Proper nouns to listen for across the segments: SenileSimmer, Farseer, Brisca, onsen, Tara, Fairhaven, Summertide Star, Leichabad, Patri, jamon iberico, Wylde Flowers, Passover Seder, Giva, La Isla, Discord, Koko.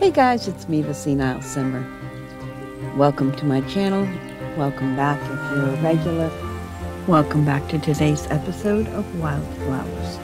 Hey guys, it's me, the Senile Simmer. Welcome to my channel. Welcome back if you're a regular. Welcome back to today's episode of Wylde Flowers.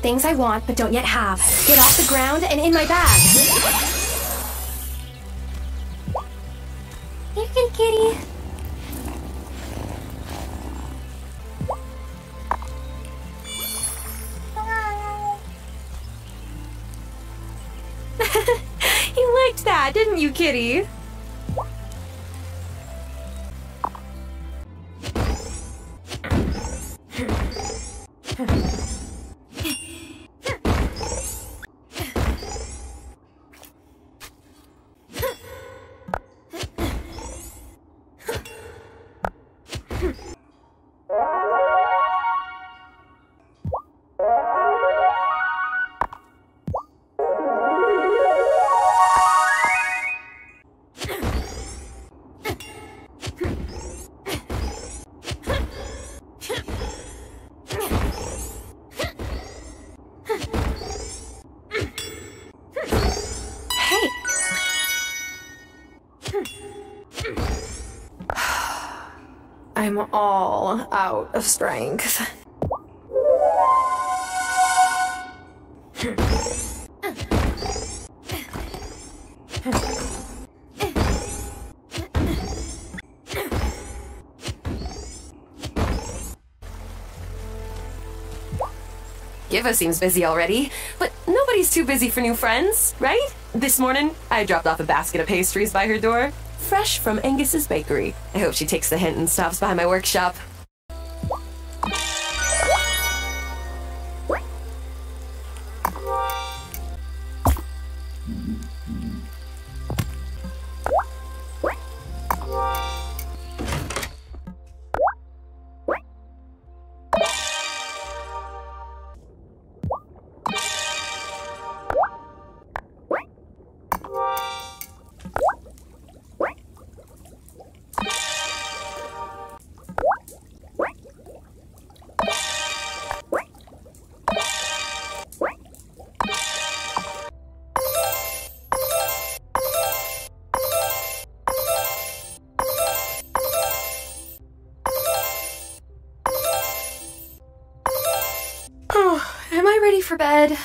Things I want but don't yet have. Get off the ground and in my bag. Here you go, kitty. You liked that, didn't you, kitty? I'm all out of strength. Giva seems busy already, but nobody's too busy for new friends, right? This morning, I dropped off a basket of pastries by her door. Fresh from Angus's bakery. I hope she takes the hint and stops by my workshop. For bed.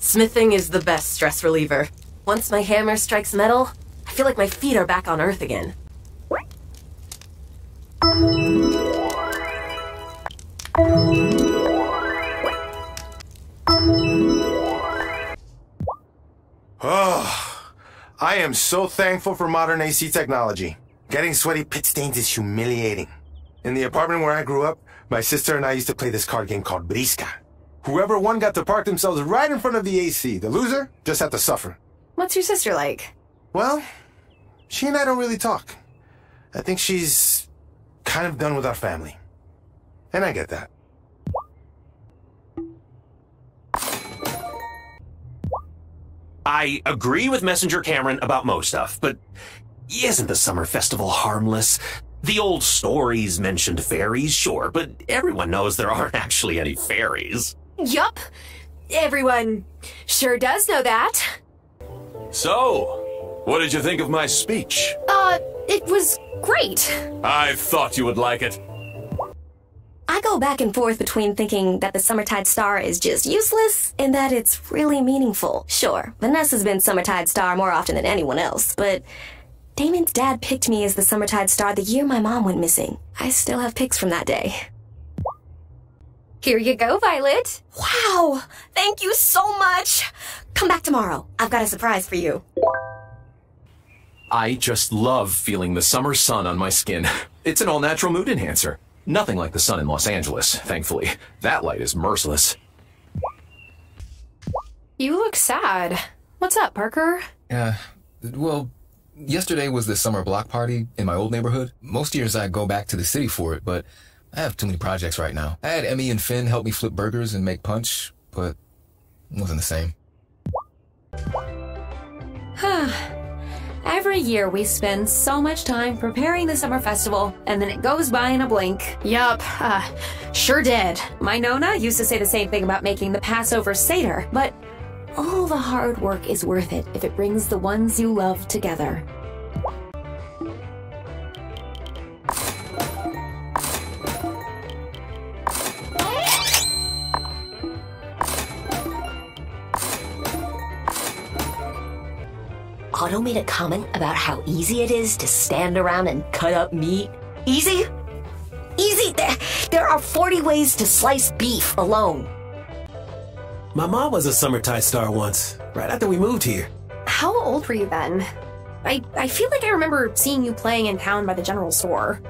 Smithing is the best stress reliever. Once my hammer strikes metal, I feel like my feet are back on Earth again. Oh, I am so thankful for modern AC technology. Getting sweaty pit stains is humiliating. In the apartment where I grew up, my sister and I used to play this card game called Brisca. Whoever won got to park themselves right in front of the AC. The loser just had to suffer. What's your sister like? Well, she and I don't really talk. I think she's kind of done with our family. And I get that. I agree with Messenger Cameron about most stuff, but isn't the summer festival harmless? The old stories mentioned fairies, sure, but everyone knows there aren't actually any fairies. Yup. Everyone sure does know that. So, what did you think of my speech? It was great. I thought you would like it. I go back and forth between thinking that the Summertide Star is just useless and that it's really meaningful. Sure, Vanessa's been Summertide Star more often than anyone else, but Damon's dad picked me as the Summertide Star the year my mom went missing. I still have pics from that day. Here you go, Violet. Wow! Thank you so much! Come back tomorrow. I've got a surprise for you. I just love feeling the summer sun on my skin. It's an all-natural mood enhancer. Nothing like the sun in Los Angeles, thankfully. That light is merciless. You look sad. What's up, Parker? Well, yesterday was the summer block party in my old neighborhood. Most years I go back to the city for it, but I have too many projects right now. I had Emmy and Finn help me flip burgers and make punch, but it wasn't the same. Every year we spend so much time preparing the summer festival, and then it goes by in a blink. Yup, sure did. My Nona used to say the same thing about making the Passover Seder, but all the hard work is worth it if it brings the ones you love together. Otto made a comment about how easy it is to stand around and cut up meat. Easy? Easy! There are 40 ways to slice beef alone. My mom was a Summertide Star once, right after we moved here. How old were you then? I feel like I remember seeing you playing in town by the general store.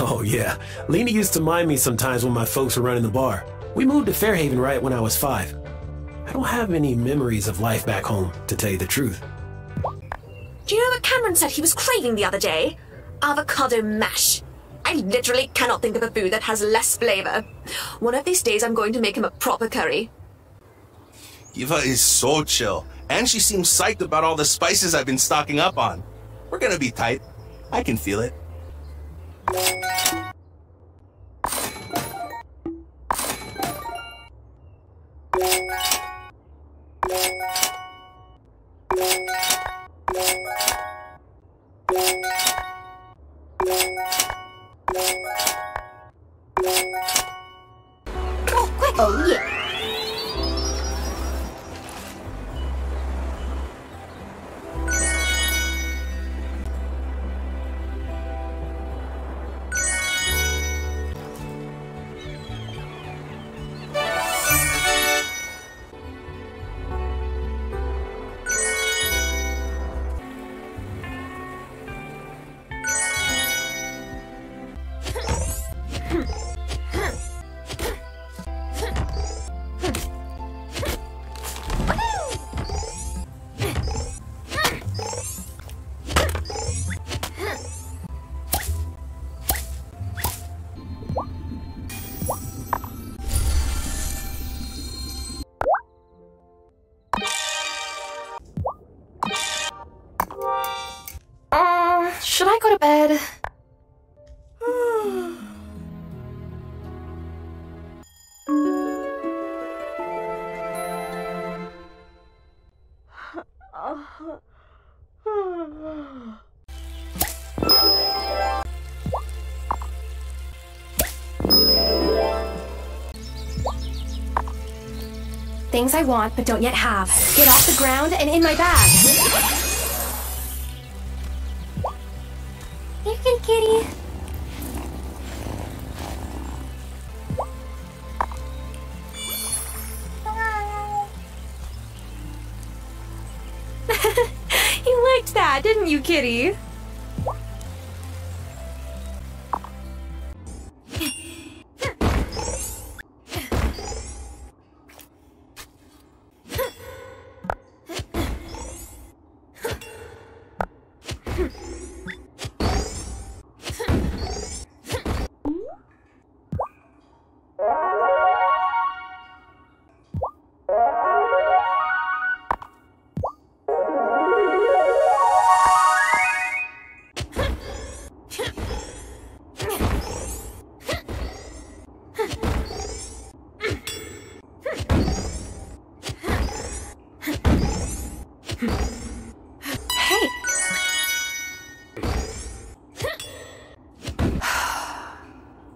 Oh yeah, Lena used to mind me sometimes when my folks were running the bar. We moved to Fairhaven right when I was 5. I don't have many memories of life back home, to tell you the truth. Do you know what Cameron said he was craving the other day? Avocado mash. I literally cannot think of a food that has less flavor. One of these days I'm going to make him a proper curry. Eva is so chill, and she seems psyched about all the spices I've been stocking up on. We're gonna be tight. I can feel it. Oh, quick! Oh, yeah! Should I go to bed? Things I want but don't yet have. Get off the ground and in my bag. Hey, kitty. You liked that, didn't you, kitty?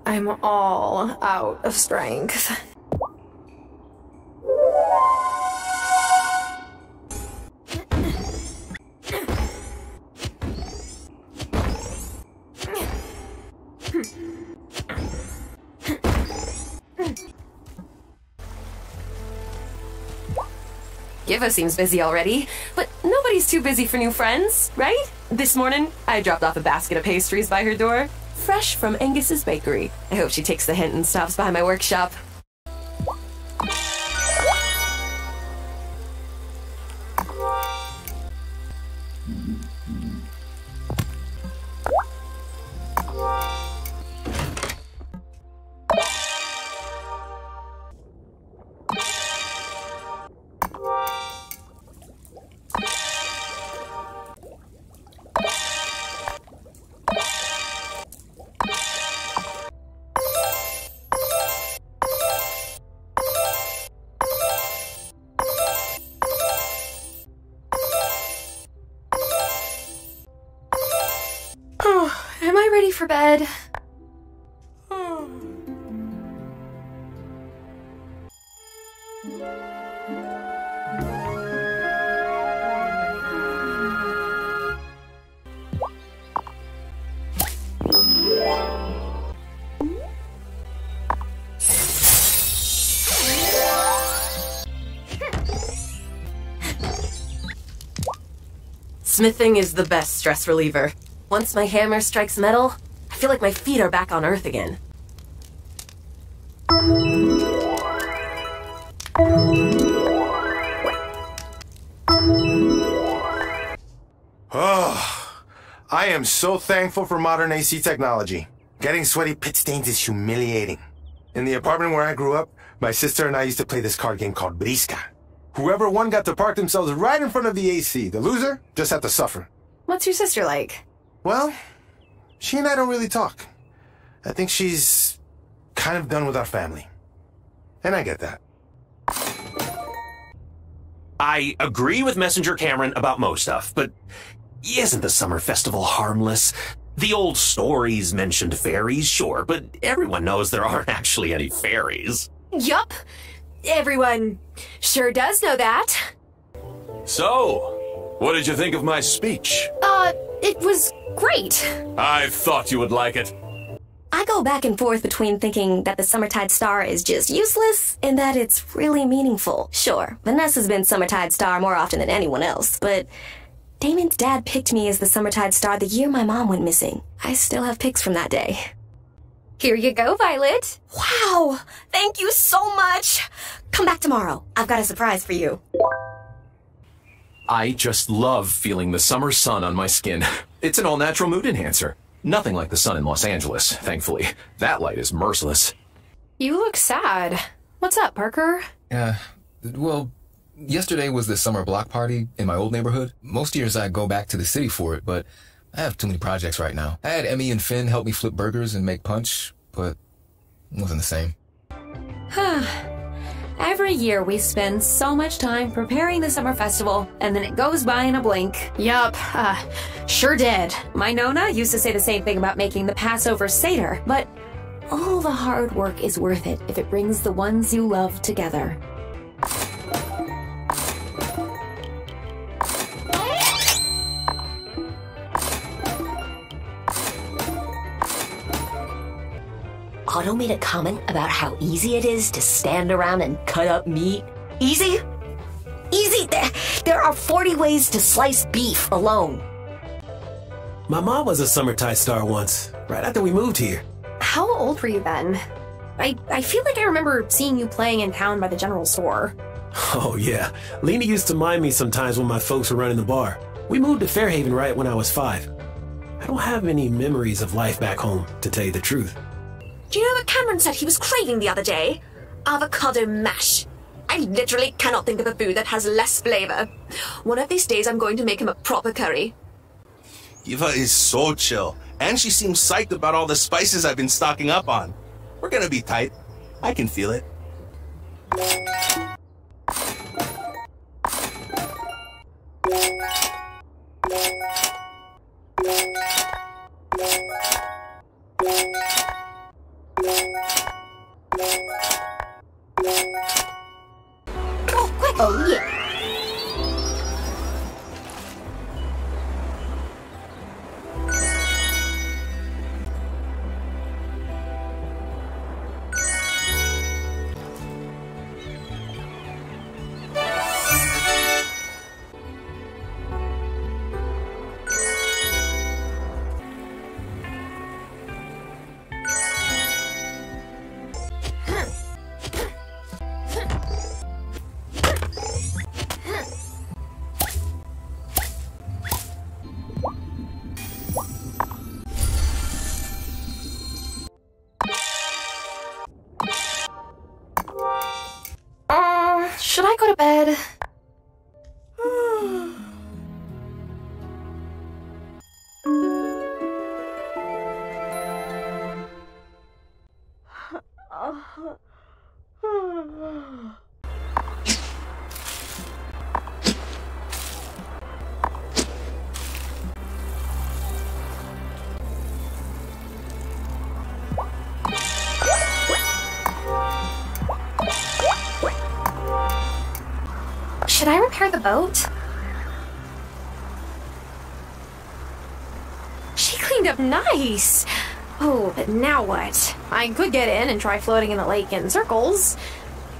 I'm all out of strength. Giva seems busy already, but nobody's too busy for new friends, right? This morning, I dropped off a basket of pastries by her door, fresh from Angus's bakery. I hope she takes the hint and stops by my workshop. For bed. Smithing is the best stress reliever. Once my hammer strikes metal, I feel like my feet are back on Earth again. Oh, I am so thankful for modern AC technology. Getting sweaty pit stains is humiliating. In the apartment where I grew up, my sister and I used to play this card game called Brisca. Whoever won got to park themselves right in front of the AC. The loser just had to suffer. What's your sister like? Well, she and I don't really talk. I think she's kind of done with our family. And I get that. I agree with Messenger Cameron about most stuff, but isn't the summer festival harmless? The old stories mentioned fairies, sure, but everyone knows there aren't actually any fairies. Yup. Everyone sure does know that. So, what did you think of my speech? It was great. I thought you would like it. I go back and forth between thinking that the Summertide Star is just useless and that it's really meaningful. Sure, Vanessa's been Summertide Star more often than anyone else, but Damon's dad picked me as the Summertide Star the year my mom went missing. I still have pics from that day. Here you go, Violet. Wow, thank you so much. Come back tomorrow. I've got a surprise for you. I just love feeling the summer sun on my skin. It's an all-natural mood enhancer. Nothing like the sun in Los Angeles, thankfully. That light is merciless. You look sad. What's up, Parker? Well, yesterday was the summer block party in my old neighborhood. Most years I go back to the city for it, but I have too many projects right now. I had Emmy and Finn help me flip burgers and make punch, but it wasn't the same. Every year we spend so much time preparing the summer festival, and then it goes by in a blink. Yup, sure did. My Nona used to say the same thing about making the Passover Seder, but all the hard work is worth it if it brings the ones you love together. Otto made a comment about how easy it is to stand around and cut up meat. Easy? Easy! There are 40 ways to slice beef alone. My mom was a Summertide Star once, right after we moved here. How old were you then? I feel like I remember seeing you playing in town by the general store. Oh yeah, Lena used to mind me sometimes when my folks were running the bar. We moved to Fairhaven right when I was 5. I don't have many memories of life back home, to tell you the truth. Do you know what Cameron said he was craving the other day? Avocado mash. I literally cannot think of a food that has less flavor. One of these days I'm going to make him a proper curry. Eva is so chill, and she seems psyched about all the spices I've been stocking up on. We're gonna be tight. I can feel it. Oh, quick! Oh, yeah! Should I go to bed? Should I repair the boat? She cleaned up nice! Oh, but now what? I could get in and try floating in the lake in circles,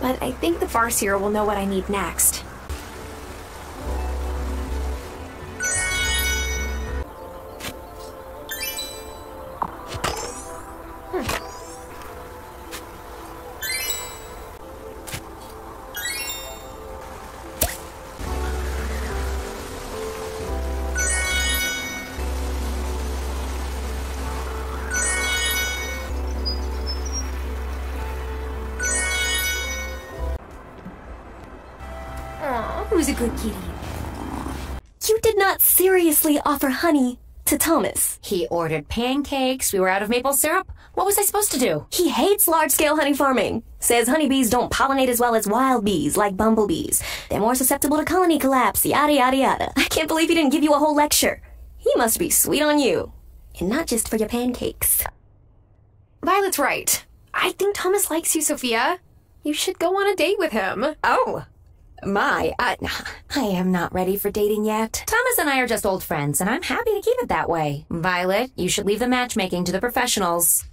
but I think the Farseer will know what I need next. Who's a good kitty? You did not seriously offer honey to Thomas. He ordered pancakes. We were out of maple syrup. What was I supposed to do? He hates large-scale honey farming. Says honeybees don't pollinate as well as wild bees, like bumblebees. They're more susceptible to colony collapse, yada, yada, yada. I can't believe he didn't give you a whole lecture. He must be sweet on you. And not just for your pancakes. Violet's right. I think Thomas likes you, Sophia. You should go on a date with him. Oh. My, I am not ready for dating yet. Thomas and I are just old friends, and I'm happy to keep it that way. Violet, you should leave the matchmaking to the professionals.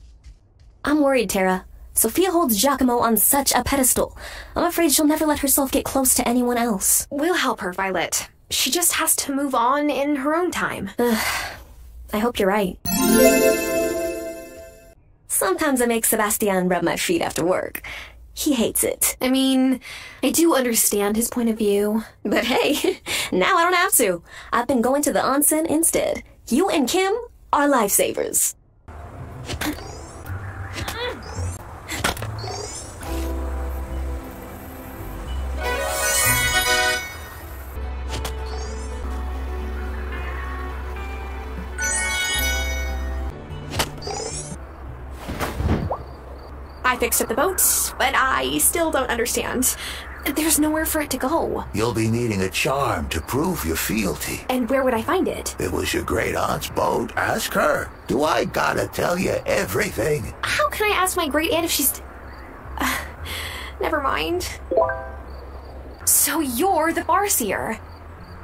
I'm worried, Tara. Sophia holds Giacomo on such a pedestal. I'm afraid she'll never let herself get close to anyone else. We'll help her, Violet. She just has to move on in her own time. I hope you're right. Sometimes I make Sebastian rub my feet after work. He hates it. I mean, I do understand his point of view. But hey, now I don't have to. I've been going to the onsen instead. You and Kim are lifesavers. I fixed up the boat, but I still don't understand. There's nowhere for it to go. You'll be needing a charm to prove your fealty. And where would I find it? It was your great aunt's boat. Ask her. Do I gotta tell you everything? How can I ask my great aunt if she's... never mind. So you're the Farseer.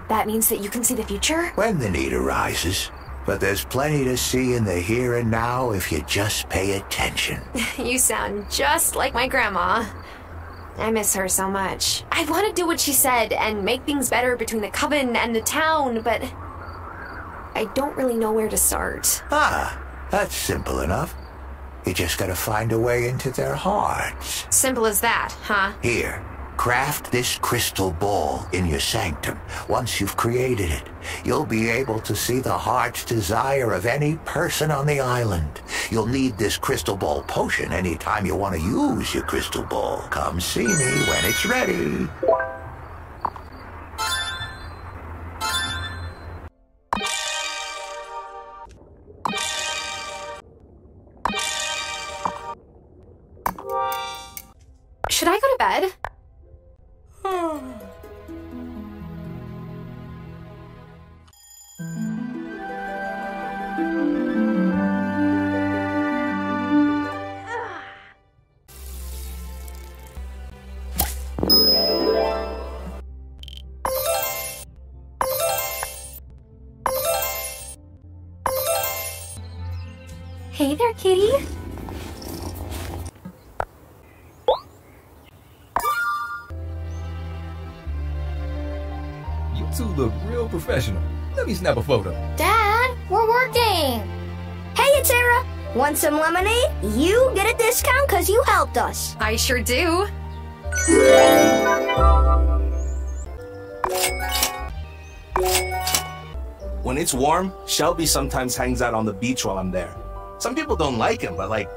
That means that you can see the future? When the need arises. But there's plenty to see in the here and now if you just pay attention. You sound just like my grandma. I miss her so much. I want to do what she said and make things better between the coven and the town, but I don't really know where to start. Ah, that's simple enough. You just gotta find a way into their hearts. Simple as that, huh? Here. Craft this crystal ball in your sanctum. Once you've created it, you'll be able to see the heart's desire of any person on the island. You'll need this crystal ball potion anytime you want to use your crystal ball. Come see me when it's ready. Should I go to bed? Hey there, kitty. You two look real professional. Let me snap a photo. Dad, we're working. Hey, it's Sarah. Want some lemonade? You get a discount because you helped us. I sure do. When it's warm, Shelby sometimes hangs out on the beach while I'm there. Some people don't like him, but like,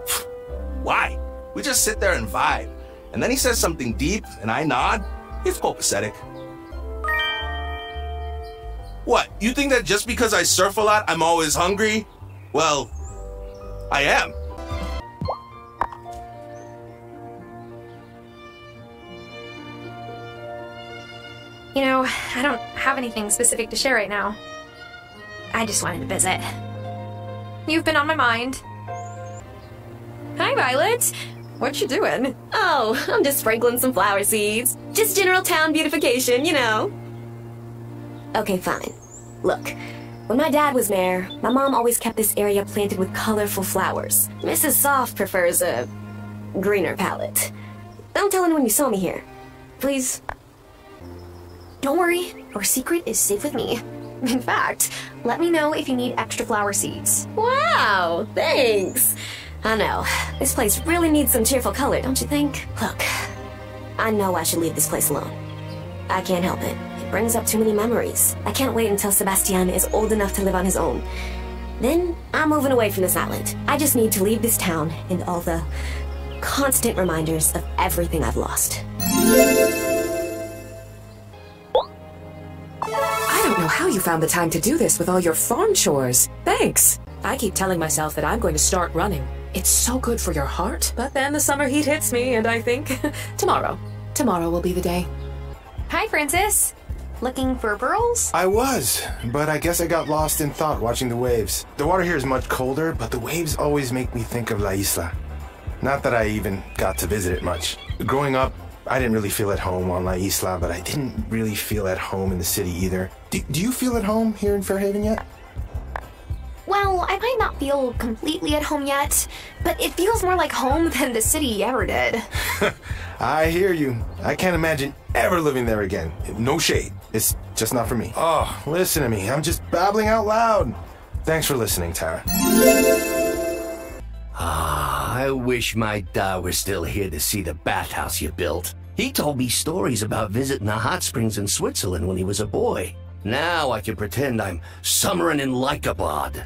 why? We just sit there and vibe. And then he says something deep, and I nod. It's copacetic. What, you think that just because I surf a lot, I'm always hungry? Well, I am. You know, I don't have anything specific to share right now. I just wanted to visit. You've been on my mind. Hi, Violet. What you doing? Oh, I'm just sprinkling some flower seeds. Just general town beautification, you know. Okay, fine. Look, when my dad was mayor, my mom always kept this area planted with colorful flowers. Mrs. Soft prefers a greener palette. Don't tell anyone you saw me here. Please. Don't worry, your secret is safe with me. In fact, let me know if you need extra flower seeds. Wow, thanks. I know, this place really needs some cheerful color, don't you think? Look, I know I should leave this place alone. I can't help it. It brings up too many memories. I can't wait until Sebastian is old enough to live on his own. Then I'm moving away from this island. I just need to leave this town and all the constant reminders of everything I've lost. How you found the time to do this with all your farm chores. Thanks. I keep telling myself that I'm going to start running. It's so good for your heart. But then the summer heat hits me and I think, tomorrow will be the day. Hi, Francis. Looking for pearls? I was, but I guess I got lost in thought watching the waves. The water here is much colder, but the waves always make me think of La Isla. Not that I even got to visit it much. Growing up, I didn't really feel at home on La Isla, but I didn't really feel at home in the city either. Do you feel at home here in Fairhaven yet? Well, I might not feel completely at home yet, but it feels more like home than the city ever did. I hear you. I can't imagine ever living there again. No shade. It's just not for me. Oh, listen to me. I'm just babbling out loud. Thanks for listening, Tara. I wish my dad was still here to see the bathhouse you built. He told me stories about visiting the hot springs in Switzerland when he was a boy. Now I can pretend I'm summering in Leichabad.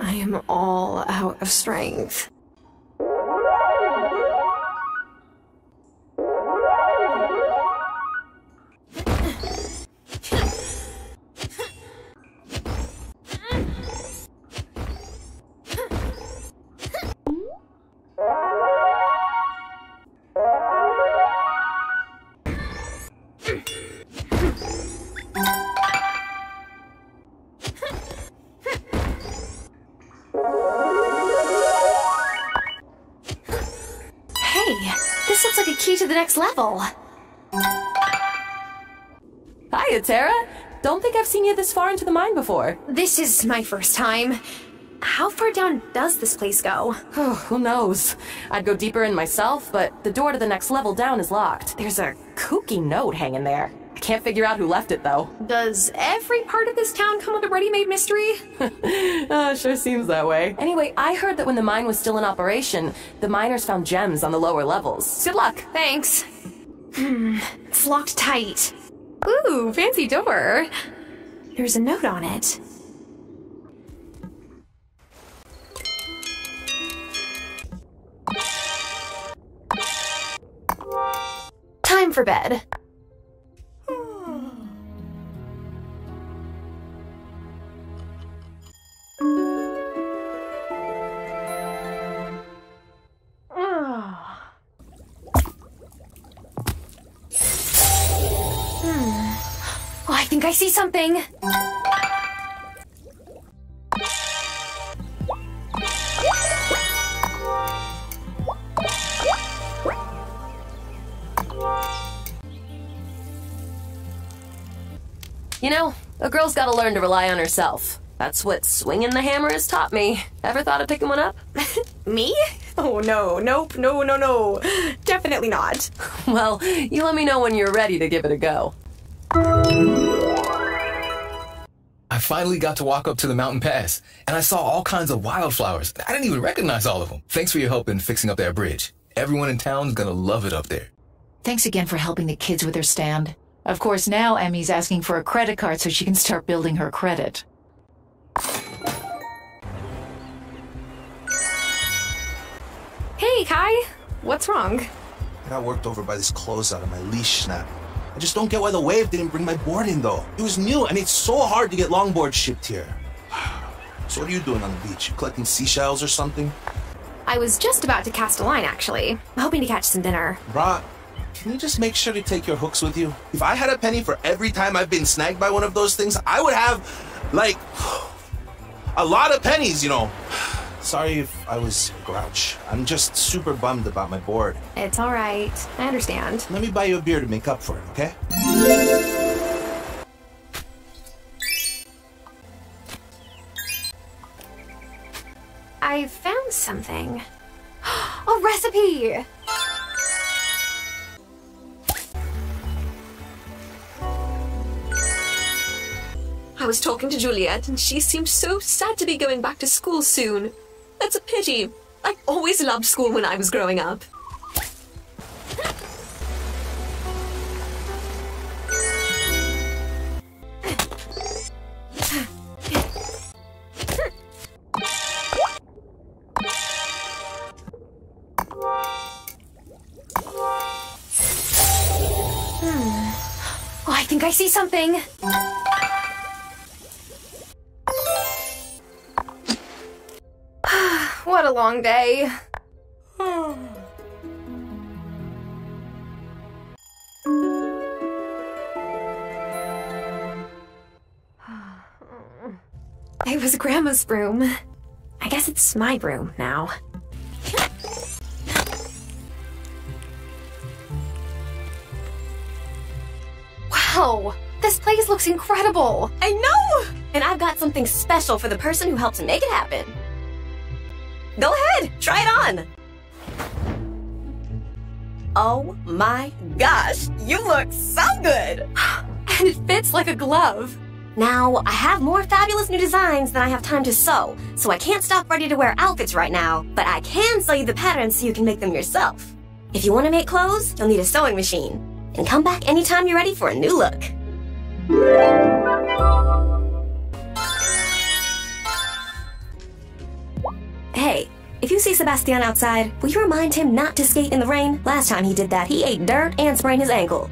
I'm all out of strength. Next level. Hiya, Tara. Don't think I've seen you this far into the mine before. This is my first time. How far down does this place go? Who knows? I'd go deeper in myself, but the door to the next level down is locked. There's a kooky note hanging there. I can't figure out who left it, though. Does every part of this town come with a ready-made mystery? Sure seems that way. Anyway, I heard that when the mine was still in operation, the miners found gems on the lower levels. Good luck. Thanks. It's locked tight. Ooh, fancy door. There's a note on it. Time for bed. I think I see something. You know, a girl's gotta learn to rely on herself. That's what swinging the hammer has taught me. Ever thought of picking one up? Me? Oh, no. Nope. No, no, no. Definitely not. Well, you let me know when you're ready to give it a go. I finally got to walk up to the mountain pass, and I saw all kinds of wildflowers. I didn't even recognize all of them. Thanks for your help in fixing up that bridge. Everyone in town's gonna love it up there. Thanks again for helping the kids with their stand. Of course, now Emmy's asking for a credit card so she can start building her credit. Hey, Kai. What's wrong? I got worked over by this closeout on my leash snap. I just don't get why the wave didn't bring my board in, though. It was new, and it's so hard to get longboards shipped here. So what are you doing on the beach? You collecting seashells or something? I was just about to cast a line, actually. I'm hoping to catch some dinner. Brah, can you just make sure to take your hooks with you? If I had a penny for every time I've been snagged by one of those things, I would have, like, a lot of pennies, you know. Sorry if I was a grouch. I'm just super bummed about my board. It's all right. I understand. Let me buy you a beer to make up for it, okay? I found something. A recipe! I was talking to Juliet, and she seemed so sad to be going back to school soon. That's a pity. I always loved school when I was growing up. Oh, I think I see something. What a long day. It was Grandma's room. I guess it's my room now. Wow! This place looks incredible! I know! And I've got something special for the person who helped make it happen. Go ahead, try it on! Oh my gosh, you look so good! And it fits like a glove! Now, I have more fabulous new designs than I have time to sew, so I can't stop ready-to-wear outfits right now, but I can sew you the patterns so you can make them yourself. If you want to make clothes, you'll need a sewing machine. And come back anytime you're ready for a new look. Hey, if you see Sebastian outside, will you remind him not to skate in the rain? Last time he did that, he ate dirt and sprained his ankle.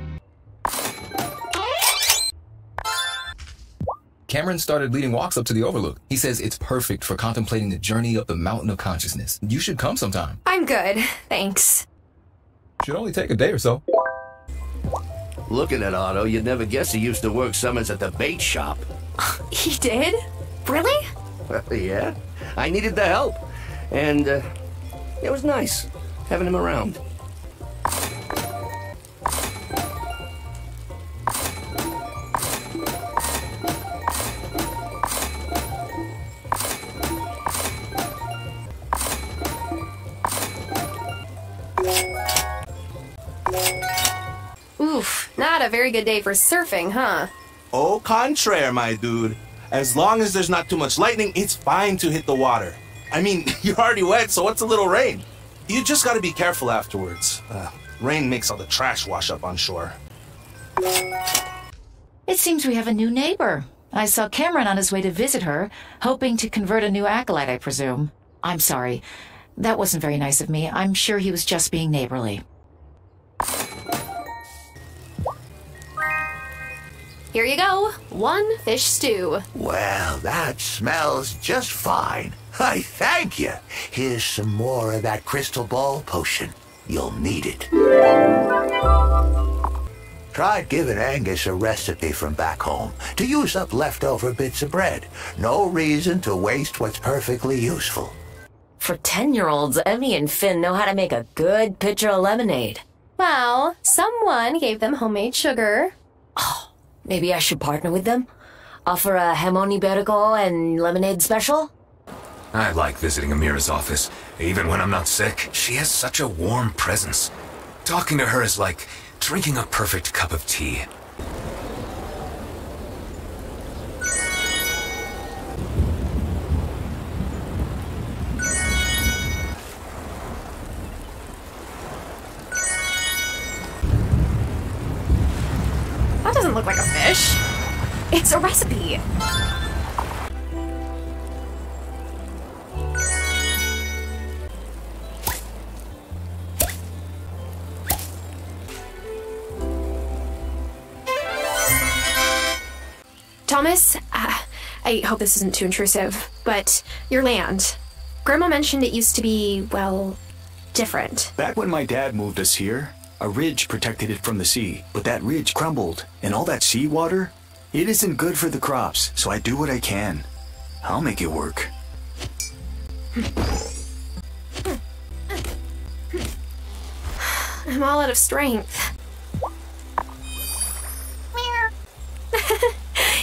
Cameron started leading walks up to the Overlook. He says it's perfect for contemplating the journey up the mountain of consciousness. You should come sometime. I'm good, thanks. Should only take a day or so. Looking at Otto, you'd never guess he used to work summers at the bait shop. He did? Really? Yeah, I needed the help. And it was nice having him around. Oof, not a very good day for surfing, huh? Au contraire, my dude. As long as there's not too much lightning, it's fine to hit the water. I mean, you're already wet, so what's a little rain? You just gotta be careful afterwards. Rain makes all the trash wash up on shore. It seems we have a new neighbor. I saw Cameron on his way to visit her, hoping to convert a new acolyte, I presume. I'm sorry. That wasn't very nice of me. I'm sure he was just being neighborly. Here you go. One fish stew. Well, that smells just fine. I thank you. Here's some more of that crystal ball potion. You'll need it. Tried giving Angus a recipe from back home to use up leftover bits of bread. No reason to waste what's perfectly useful. For 10-year-olds, Emmy and Finn know how to make a good pitcher of lemonade. Well, someone gave them homemade sugar. Oh, Maybe I should partner with them? Offer a jamon iberico and lemonade special? I like visiting Amira's office, even when I'm not sick. She has such a warm presence. Talking to her is like drinking a perfect cup of tea. That doesn't look like a fish. It's a recipe. Thomas, I hope this isn't too intrusive, but your land. Grandma mentioned it used to be, well, different. Back when my dad moved us here, a ridge protected it from the sea, but that ridge crumbled, and all that seawater, it isn't good for the crops, so I do what I can. I'll make it work. I'm all out of strength.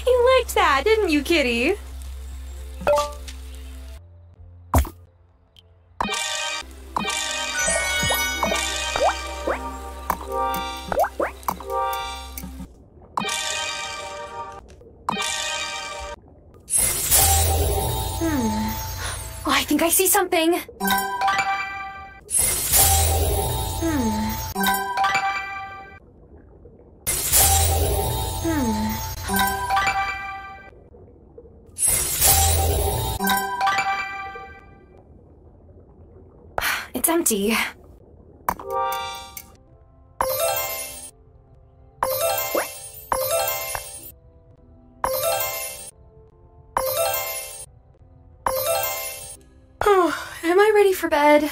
You liked that, didn't you, kitty? Oh, I think I see something. It's empty. Oh, am I ready for bed?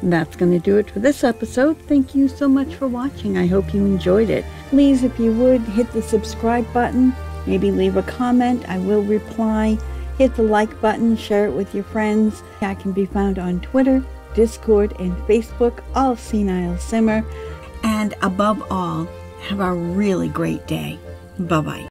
That's going to do it for this episode. Thank you so much for watching. I hope you enjoyed it. Please, if you would, hit the subscribe button. Maybe leave a comment. I will reply. Hit the like button. Share it with your friends. I can be found on Twitter, Discord, and Facebook. All Senile Simmer. And above all, have a really great day. Bye-bye.